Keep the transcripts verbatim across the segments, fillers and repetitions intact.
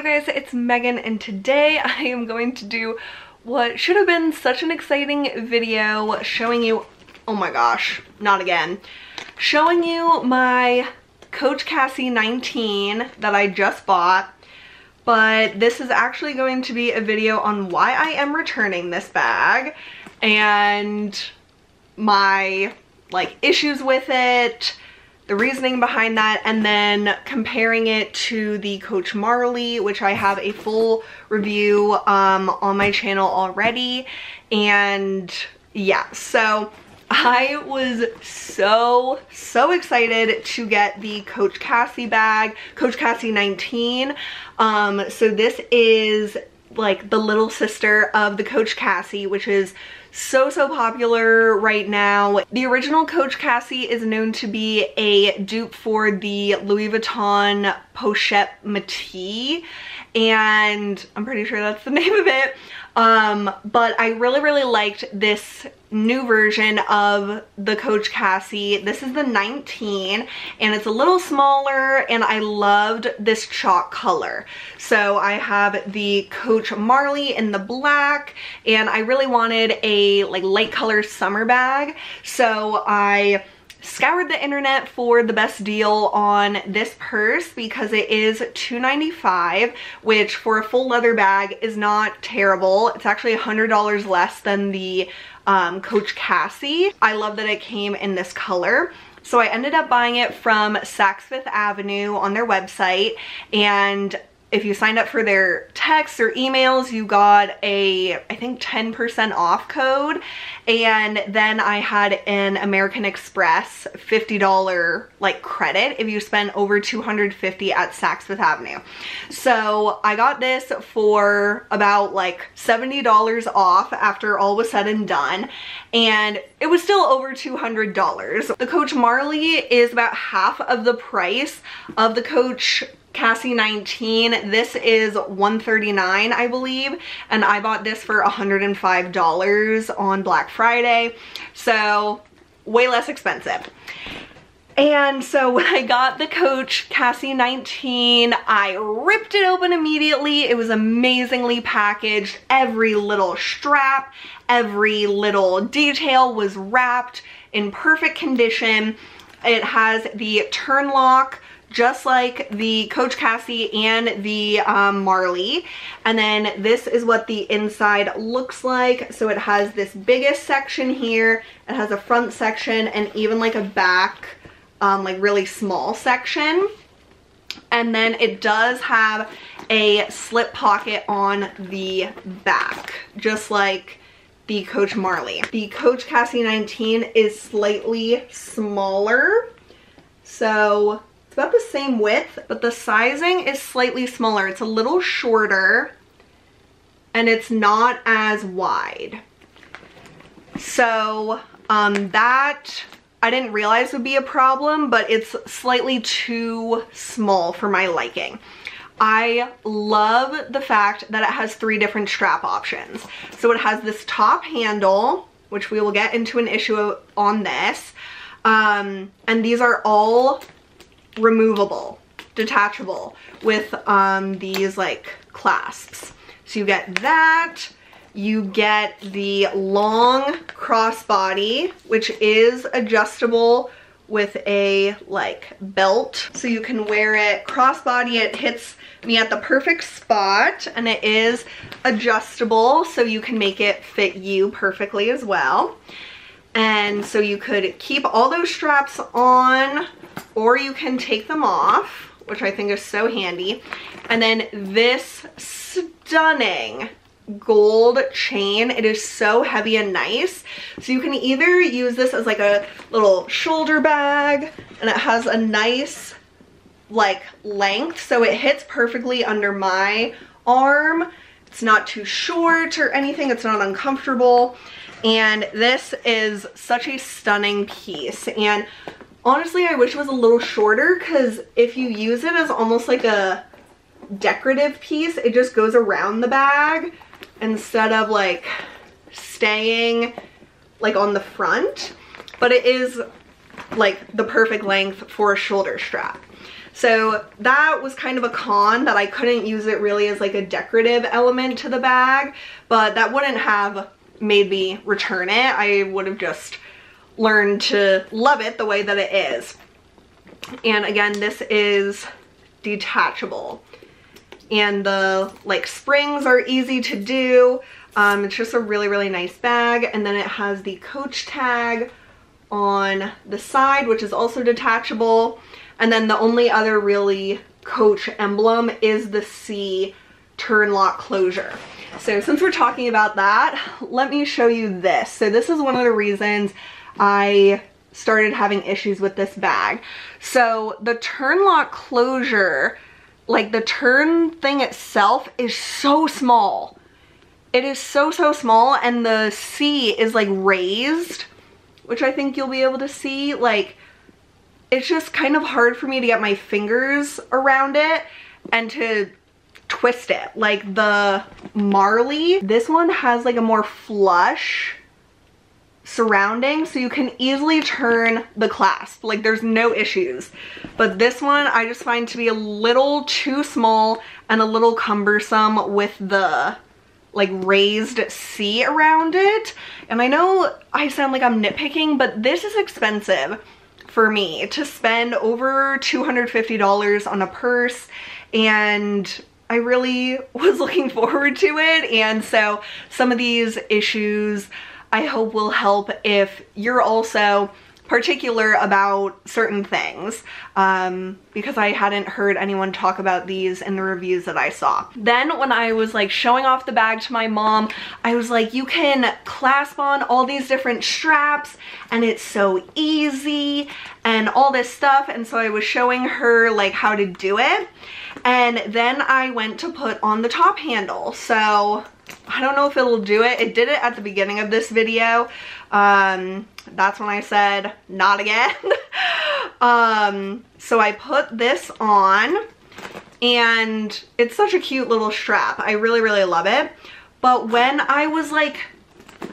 Hey guys, it's Megan, and today I am going to do what should have been such an exciting video showing you, oh my gosh, not again, showing you my Coach Cassie nineteen that I just bought, but this is actually going to be a video on why I am returning this bag and my like issues with it, the reasoning behind that, and then comparing it to the Coach Marlie, which I have a full review um, on my channel already. And yeah, so I was so, so excited to get the Coach Cassie bag, Coach Cassie nineteen. Um, so this is like the little sister of the Coach Cassie, which is so, so popular right now. The original Coach Cassie is known to be a dupe for the Louis Vuitton Pochette Matisse, and I'm pretty sure that's the name of it. Um, but I really, really liked this new version of the Coach Cassie. This is the nineteen, and it's a little smaller, and I loved this chalk color. So I have the Coach Marlie in the black, and I really wanted a like light color summer bag. So I scoured the internet for the best deal on this purse because it is two ninety-five, which for a full leather bag is not terrible. It's actually one hundred dollars less than the um, Coach Cassie. I love that it came in this color. So I ended up buying it from Saks Fifth Avenue on their website, and if you signed up for their texts or emails, you got a, I think, ten percent off code. And then I had an American Express fifty dollar like credit if you spend over two hundred fifty dollars at Saks Fifth Avenue. So I got this for about like seventy dollars off after all was said and done, and it was still over two hundred dollars. The Coach Marlie is about half of the price of the Coach Cassie nineteen. This is one thirty-nine, I believe, and I bought this for one hundred five dollars on Black Friday, so way less expensive. And so when I got the Coach Cassie nineteen, I ripped it open immediately. It was amazingly packaged. Every little strap, every little detail was wrapped in perfect condition. It has the turn lock, just like the Coach Cassie and the um, Marlie. And then this is what the inside looks like. So it has this biggest section here, it has a front section, and even like a back, um, like really small section. And then it does have a slip pocket on the back, just like the Coach Marlie. The Coach Cassie nineteen is slightly smaller, so about the same width, but the sizing is slightly smaller. It's a little shorter, and it's not as wide. So um, that I didn't realize would be a problem, but it's slightly too small for my liking. I love the fact that it has three different strap options. So it has this top handle, which we will get into an issue on this, um, and these are all removable, detachable with um, these like clasps. So you get that, you get the long crossbody, which is adjustable with a like belt, so you can wear it crossbody. It hits me at the perfect spot, and it is adjustable, so you can make it fit you perfectly as well. And so you could keep all those straps on, or you can take them off, which I think is so handy. And then this stunning gold chain, it is so heavy and nice. So you can either use this as like a little shoulder bag, and it has a nice like length, so it hits perfectly under my arm. It's not too short or anything, it's not uncomfortable. And this is such a stunning piece, and honestly I wish it was a little shorter, because if you use it as almost like a decorative piece, it just goes around the bag instead of like staying like on the front. But it is like the perfect length for a shoulder strap. So that was kind of a con, that I couldn't use it really as like a decorative element to the bag, but that wouldn't have made me return it. I would have just learned to love it the way that it is. And again, this is detachable, and the like springs are easy to do. Um, it's just a really, really nice bag. And then it has the Coach tag on the side, which is also detachable. And then the only other really Coach emblem is the C turn lock closure. So since we're talking about that, let me show you this. So this is one of the reasons I started having issues with this bag. So the turn lock closure, like the turn thing itself, is so small. It is so, so small, and the C is like raised, which I think you'll be able to see. Like, it's just kind of hard for me to get my fingers around it and to twist it. Like the Marlie, this one has like a more flush surrounding, so you can easily turn the clasp. Like, there's no issues. But this one I just find to be a little too small and a little cumbersome with the like raised C around it. And I know I sound like I'm nitpicking, but this is expensive for me to spend over two hundred fifty dollars on a purse, and I really was looking forward to it. And so some of these issues I hope will help if you're also particular about certain things, um, because I hadn't heard anyone talk about these in the reviews that I saw. Then when I was like showing off the bag to my mom, I was like, you can clasp on all these different straps and it's so easy and all this stuff. And so I was showing her like how to do it. And then I went to put on the top handle. So I don't know if it'll do it. It did it at the beginning of this video. Um, that's when I said, not again. um, so I put this on, and it's such a cute little strap. I really, really love it. But when I was like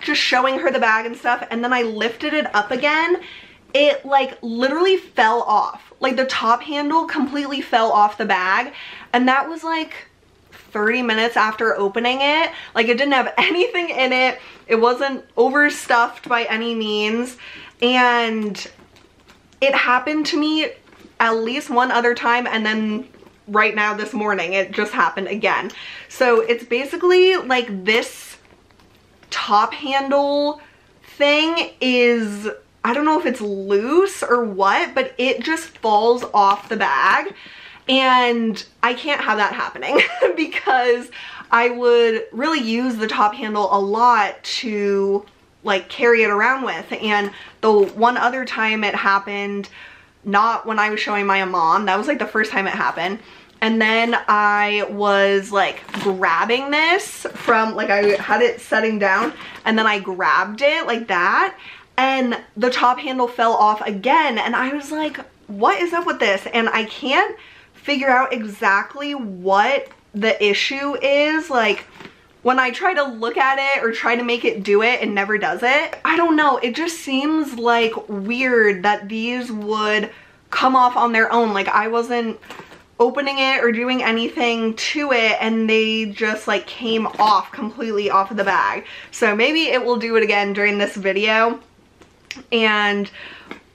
just showing her the bag and stuff, and then I lifted it up again, it like literally fell off. Like the top handle completely fell off the bag. And that was like thirty minutes after opening it. Like, it didn't have anything in it. It wasn't overstuffed by any means. And it happened to me at least one other time, and then right now this morning it just happened again. So it's basically like this top handle thing is, I don't know if it's loose or what, but it just falls off the bag. And I can't have that happening because I would really use the top handle a lot to like carry it around with. And the one other time it happened, not when I was showing my mom, that was like the first time it happened. And then I was like grabbing this from, like, I had it setting down, and then I grabbed it like that, and the top handle fell off again. And I was like, what is up with this? And I can't figure out exactly what the issue is. Like, when I try to look at it or try to make it do it, it never does it. I don't know, it just seems like weird that these would come off on their own. Like, I wasn't opening it or doing anything to it, and they just like came off completely off of the bag. So maybe it will do it again during this video and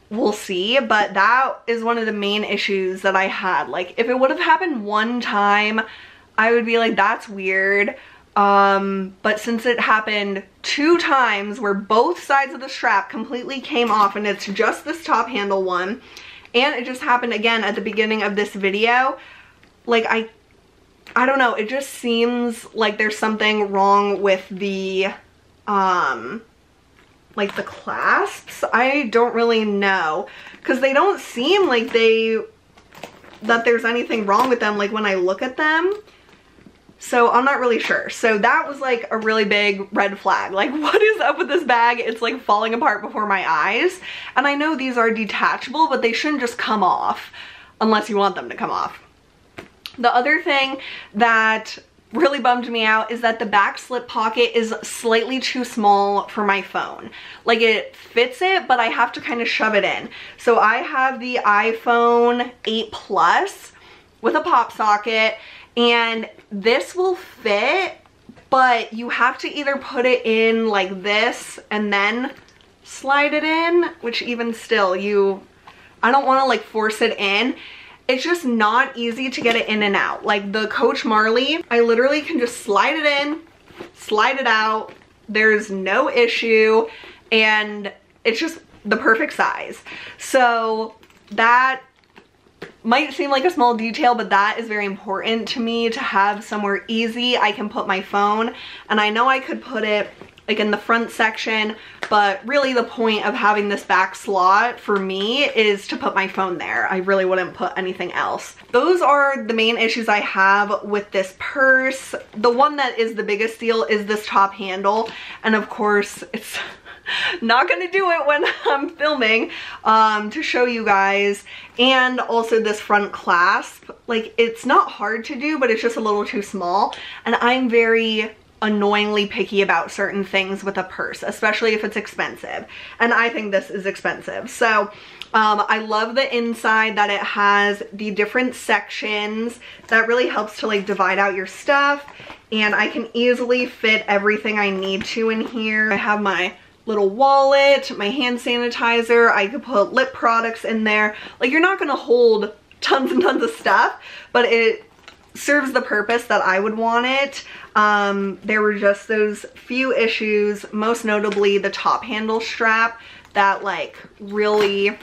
we'll see, but that is one of the main issues that I had. Like, if it would have happened one time, I would be like, that's weird. Um, but since it happened two times where both sides of the strap completely came off, and it's just this top handle one, and it just happened again at the beginning of this video, like, I, I don't know, it just seems like there's something wrong with the, um, like the clasps. I don't really know, because they don't seem like they, that there's anything wrong with them, like when I look at them. So I'm not really sure. So that was like a really big red flag. Like, what is up with this bag? It's like falling apart before my eyes. And I know these are detachable, but they shouldn't just come off unless you want them to come off. The other thing that really bummed me out is that the back slip pocket is slightly too small for my phone. Like, it fits it, but I have to kind of shove it in. So I have the iPhone eight Plus with a pop socket, and this will fit, but you have to either put it in like this and then slide it in, which even still, you, I don't want to like force it in. It's just not easy to get it in and out. Like the Coach Marlie, I literally can just slide it in, slide it out. There's no issue, and it's just the perfect size. So that might seem like a small detail, but that is very important to me, to have somewhere easy I can put my phone. And I know I could put it like in the front section, but really the point of having this back slot for me is to put my phone there. I really wouldn't put anything else. Those are the main issues I have with this purse. The one that is the biggest deal is this top handle, and of course it's not gonna do it when I'm filming um, to show you guys. And also this front clasp, like, it's not hard to do, but it's just a little too small. And I'm very annoyingly picky about certain things with a purse, especially if it's expensive, and I think this is expensive. So um, I love the inside, that it has the different sections. That really helps to like divide out your stuff, and I can easily fit everything I need to in here. I have my little wallet, my hand sanitizer, I could put lip products in there. Like, you're not gonna hold tons and tons of stuff, but it serves the purpose that I would want it. Um, there were just those few issues, most notably the top handle strap, that like really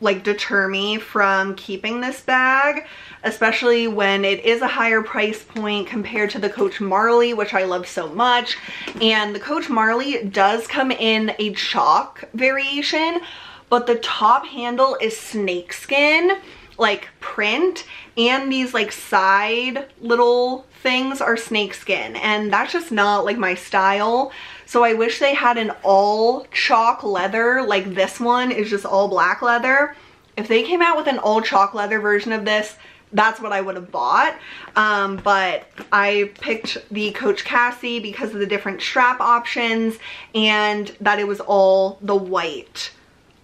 like deter me from keeping this bag, especially when it is a higher price point compared to the Coach Marlie, which I love so much. And the Coach Marlie does come in a chalk variation, but the top handle is snakeskin like print, and these like side little things are snakeskin, and that's just not like my style. So I wish they had an all chalk leather, like this one is just all black leather. If they came out with an all chalk leather version of this, that's what I would have bought. Um, but I picked the Coach Cassie because of the different strap options and that it was all the white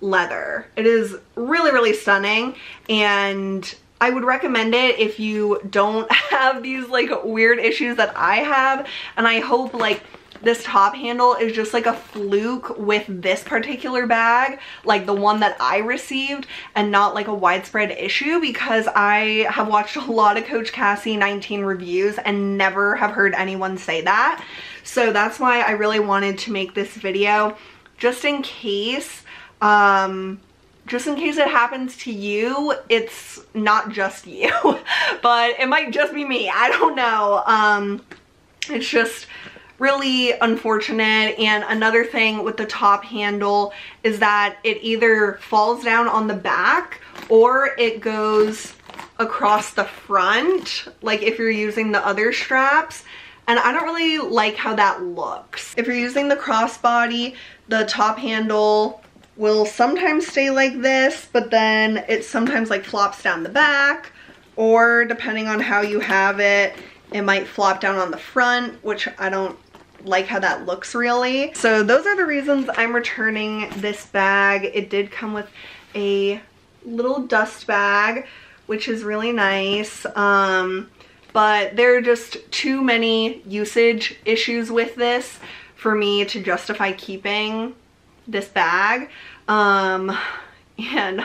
leather. It is really, really stunning, and I would recommend it if you don't have these like weird issues that I have. And I hope like this top handle is just like a fluke with this particular bag, like the one that I received, and not like a widespread issue, because I have watched a lot of Coach Cassie nineteen reviews and never have heard anyone say that. So that's why I really wanted to make this video, just in case um just in case it happens to you. It's not just you, but it might just be me, I don't know. Um it's just really unfortunate. And another thing with the top handle is that it either falls down on the back or it goes across the front, like if you're using the other straps, and I don't really like how that looks. If you're using the crossbody, the top handle will sometimes stay like this, but then it sometimes like flops down the back, or depending on how you have it, it might flop down on the front, which I don't like how that looks really. So those are the reasons I'm returning this bag. It did come with a little dust bag, which is really nice, um, but there are just too many usage issues with this for me to justify keeping this bag. Um and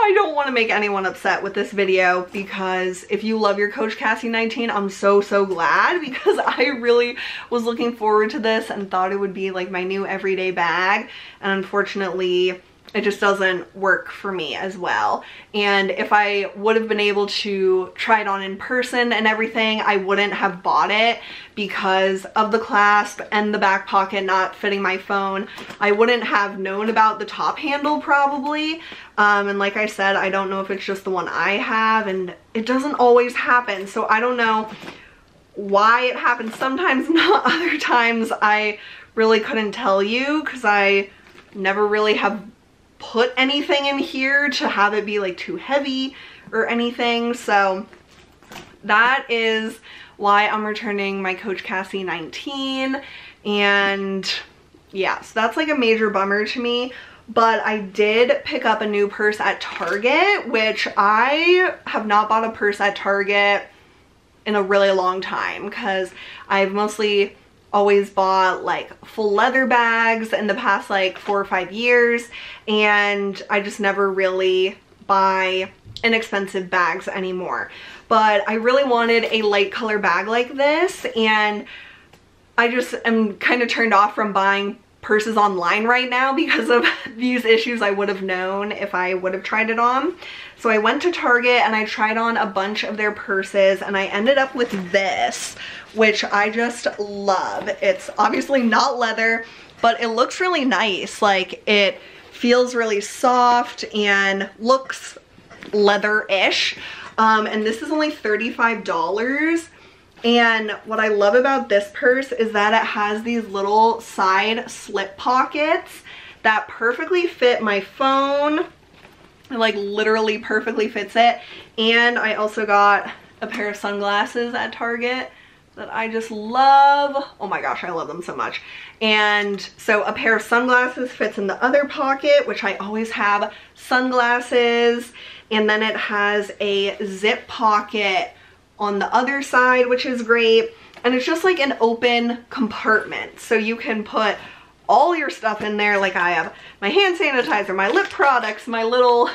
I don't want to make anyone upset with this video, because if you love your Coach Cassie nineteen, I'm so so glad, because I really was looking forward to this and thought it would be like my new everyday bag, and unfortunately it just doesn't work for me as well. And if I would have been able to try it on in person and everything, I wouldn't have bought it because of the clasp and the back pocket not fitting my phone. I wouldn't have known about the top handle probably. Um, and like I said, I don't know if it's just the one I have, and it doesn't always happen. So I don't know why it happens sometimes, not other times. I really couldn't tell you, because I never really have put anything in here to have it be like too heavy or anything. So that is why I'm returning my Coach Cassie nineteen, and yeah, so that's like a major bummer to me. But I did pick up a new purse at Target, which I have not bought a purse at Target in a really long time, because I've mostly always bought like full leather bags in the past like four or five years, and I just never really buy inexpensive bags anymore. But I really wanted a light color bag like this, and I just am kind of turned off from buying purses online right now because of these issues I would have known if I would have tried it on. So I went to Target and I tried on a bunch of their purses, and I ended up with this, which I just love. It's obviously not leather, but it looks really nice. Like, it feels really soft and looks leather-ish. Um, and this is only thirty-five dollars. And what I love about this purse is that it has these little side slip pockets that perfectly fit my phone. It like literally perfectly fits it. And I also got a pair of sunglasses at Target that I just love. Oh my gosh, I love them so much. And so a pair of sunglasses fits in the other pocket, which I always have sunglasses. And then it has a zip pocket on the other side, which is great. And it's just like an open compartment, so you can put all your stuff in there. Like, I have my hand sanitizer, my lip products, my little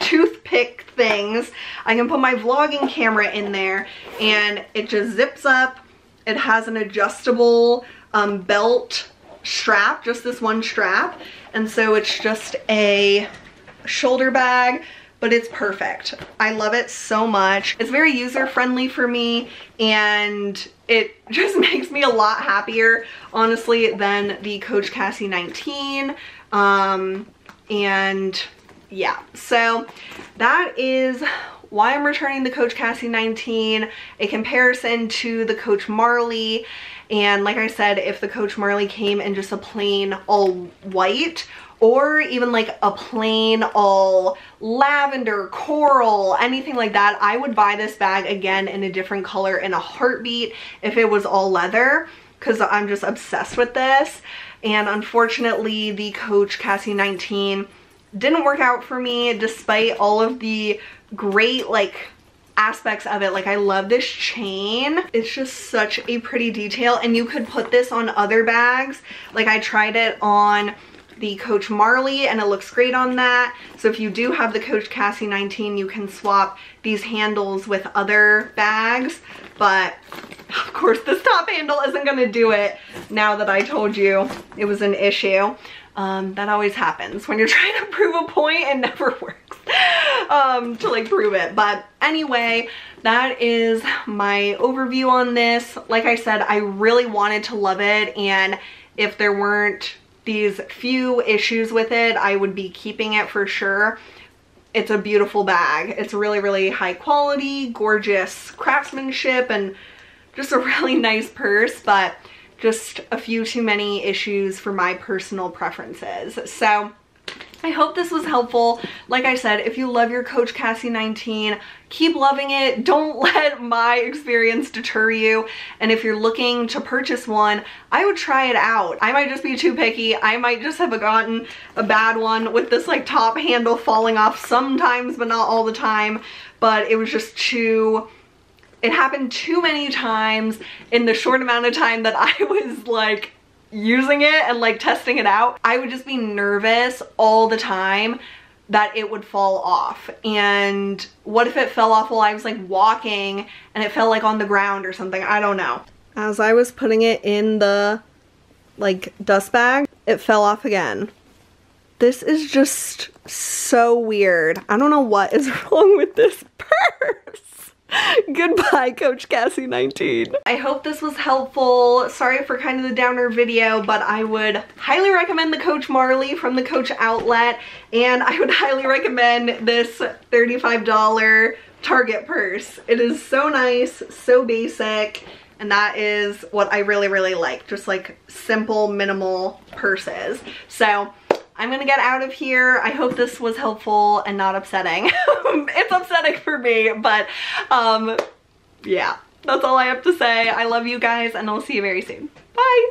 toothpick things. I can put my vlogging camera in there, and it just zips up. It has an adjustable um, belt strap, just this one strap, and so it's just a shoulder bag. But it's perfect. I love it so much. It's very user-friendly for me, and it just makes me a lot happier, honestly, than the Coach Cassie nineteen. Um, and yeah, so that is why I'm returning the Coach Cassie nineteen, a comparison to the Coach Marlie. And like I said, if the Coach Marlie came in just a plain all white, or even like a plain all lavender, coral, anything like that, I would buy this bag again in a different color in a heartbeat if it was all leather, because I'm just obsessed with this. And unfortunately, the Coach Cassie nineteen didn't work out for me, despite all of the great like aspects of it. Like, I love this chain. It's just such a pretty detail, and you could put this on other bags. Like, I tried it on the Coach Marlie and it looks great on that. So if you do have the Coach Cassie nineteen, you can swap these handles with other bags. But of course, this top handle isn't gonna do it now that I told you it was an issue. Um, that always happens when you're trying to prove a point, it never works um, to like prove it. But anyway, that is my overview on this. Like I said, I really wanted to love it, and if there weren't these few issues with it, I would be keeping it for sure. It's a beautiful bag. It's really, really high quality, gorgeous craftsmanship, and just a really nice purse, but just a few too many issues for my personal preferences. So I hope this was helpful. Like I said, if you love your Coach Cassie nineteen, keep loving it. Don't let my experience deter you. And if you're looking to purchase one, I would try it out. I might just be too picky. I might just have gotten a bad one with this like top handle falling off sometimes, but not all the time. But it was just too, it happened too many times in the short amount of time that I was like using it and like testing it out. I would just be nervous all the time that it would fall off. And what if it fell off while I was like walking and it fell like on the ground or something? I don't know. As I was putting it in the like dust bag, it fell off again. This is just so weird. I don't know what is wrong with this purse. Goodbye, Coach Cassie nineteen. I hope this was helpful. Sorry for kind of the downer video, but I would highly recommend the Coach Marlie from the Coach Outlet, and I would highly recommend this thirty-five dollar Target purse. It is so nice, so basic, and that is what I really, really like. Just like simple, minimal purses. So I'm gonna get out of here. I hope this was helpful and not upsetting. It's upsetting for me, but um, yeah. That's all I have to say. I love you guys and I'll see you very soon. Bye.